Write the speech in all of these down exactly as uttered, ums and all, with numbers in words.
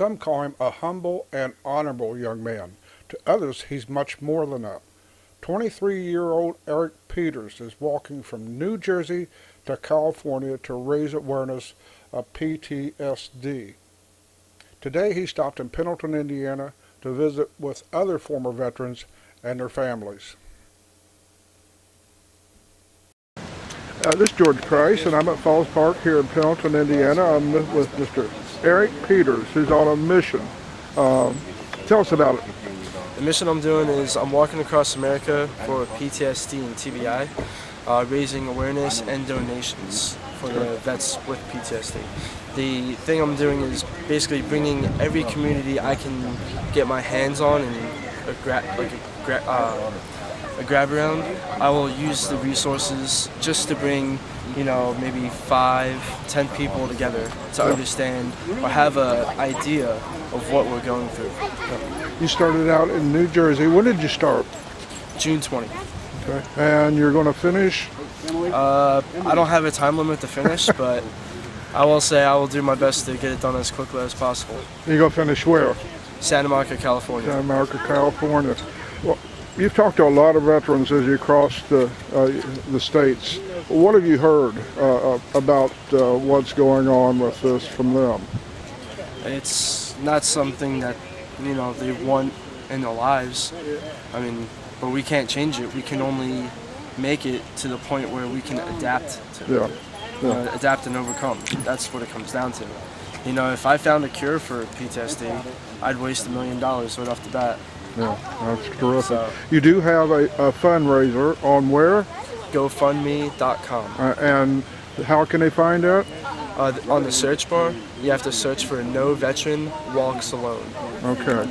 Some call him a humble and honorable young man. To others, he's much more than that. twenty-three-year-old Eric Peters is walking from New Jersey to California to raise awareness of P T S D. Today, he stopped in Pendleton, Indiana to visit with other former veterans and their families. Uh, this is George Price, and I'm at Falls Park here in Pendleton, Indiana. I'm with Mister Eric Peters, who's on a mission. Um, tell us about it. The mission I'm doing is I'm walking across America for P T S D and T B I, uh, raising awareness and donations for the vets with P T S D. The thing I'm doing is basically bringing every community I can get my hands on and a gra like a, gra uh, a grab around. I will use the resources just to bring, you know, maybe five, ten people together to understand or have an idea of what we're going through. You started out in New Jersey. When did you start? June twentieth. Okay. And you're going to finish? Uh, I don't have a time limit to finish, but I will say I will do my best to get it done as quickly as possible. You're going to finish where? Santa Monica, California. Santa Monica, California. Well, you've talked to a lot of veterans as you cross the, uh, the states. What have you heard uh, about uh, what's going on with this from them? It's not something that, you know, they want in their lives. I mean, but we can't change it. We can only make it to the point where we can adapt to yeah. it. Yeah. Uh, adapt and overcome. That's what it comes down to. You know, if I found a cure for P T S D, I'd waste a million dollars right off the bat. Yeah, that's terrific. So, you do have a, a fundraiser on where? GoFundMe dot com. Uh, and how can they find it? Uh, on the search bar, you have to search for No Veteran Walks Alone. Okay. And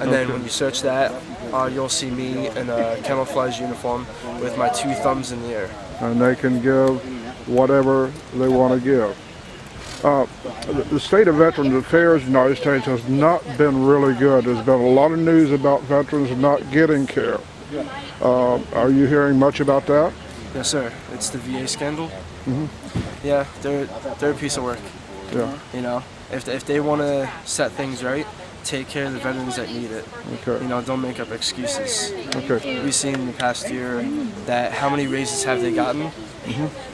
okay. then when you search that, uh, you'll see me in a camouflage uniform with my two thumbs in the air. And they can give whatever they want to give. Uh, the state of Veterans Affairs in the United States has not been really good. There's been a lot of news about veterans not getting care. Uh, are you hearing much about that? Yes, sir. It's the V A scandal. Mm-hmm. Yeah, they're they're a piece of work. Yeah. You know, if they, if they want to set things right, take care of the veterans that need it. Okay. You know, don't make up excuses. Okay. We've seen in the past year that how many raises have they gotten? Mm-hmm.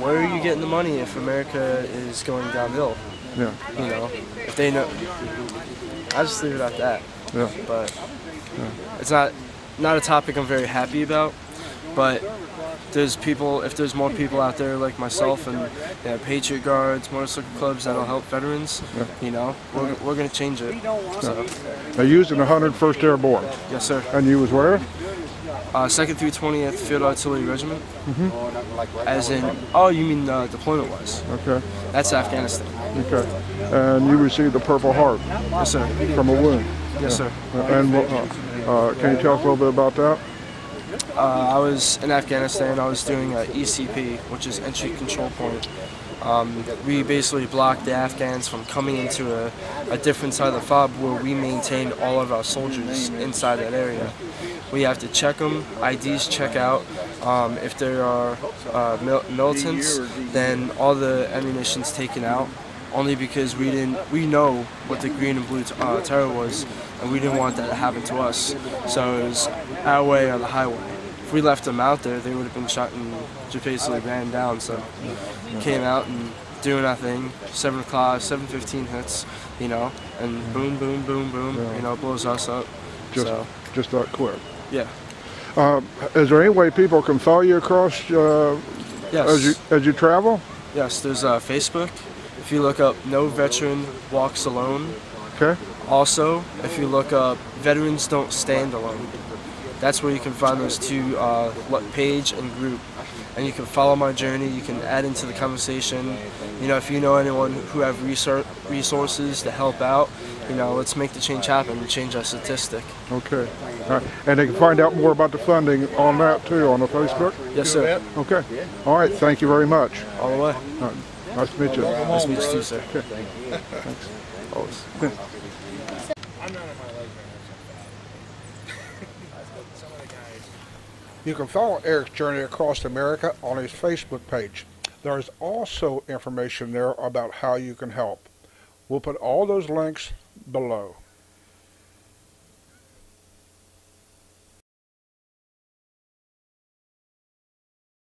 Where are you getting the money if America is going downhill? Yeah. You know, if they know, I just leave it at that. Yeah. But yeah. it's not not a topic I'm very happy about, but. There's people, if there's more people out there like myself and you know, Patriot Guards, motorcycle clubs that'll help veterans, yeah. you know, we're, we're going to change it. So. Now you was in the one hundred and first Airborne. Yes, sir. And you was where? Uh, Second through twentieth Field Artillery Regiment. Mm-hmm. As in, oh, you mean uh, deployment-wise. Okay. That's Afghanistan. Okay. And you received the Purple Heart. Yes, sir. From a wound. Yes, yeah. sir. And uh, uh, can you tell us a little bit about that? Uh, I was in Afghanistan. I was doing an E C P, which is entry control point. Um, we basically blocked the Afghans from coming into a, a different side of the F O B where we maintained all of our soldiers inside that area. We have to check them, I Ds check out. Um, if there are uh, mil militants, then all the ammunition's taken out. Only because we didn't, we know what the green and blue uh, terror was, and we didn't want that to happen to us. So it was our way or the highway. If we left them out there, they would have been shot and just basically ran down. So came out and doing our thing. Seven o'clock, seven fifteen hits, you know, and boom, boom, boom, boom, yeah. you know, blows us up. Just, so. just that quick. Yeah. Uh, is there any way people can follow you across uh, yes. as you as you travel? Yes. There's uh, Facebook. If you look up No Veteran Walks Alone. Okay. Also, if you look up Veterans Don't Stand Alone, that's where you can find those two uh, page and group. And you can follow my journey. You can add into the conversation. You know, if you know anyone who have research resources to help out, you know, let's make the change happen and change our statistic. Okay. All right. And they can find out more about the funding on that too on the Facebook? Yes, sir. Okay. All right. Thank you very much. All the way. All right. Nice to meet you. Nice to meet you too, sir. Okay. Thank you. Thanks. Always. You can follow Eric's journey across America on his Facebook page. There is also information there about how you can help. We'll put all those links below.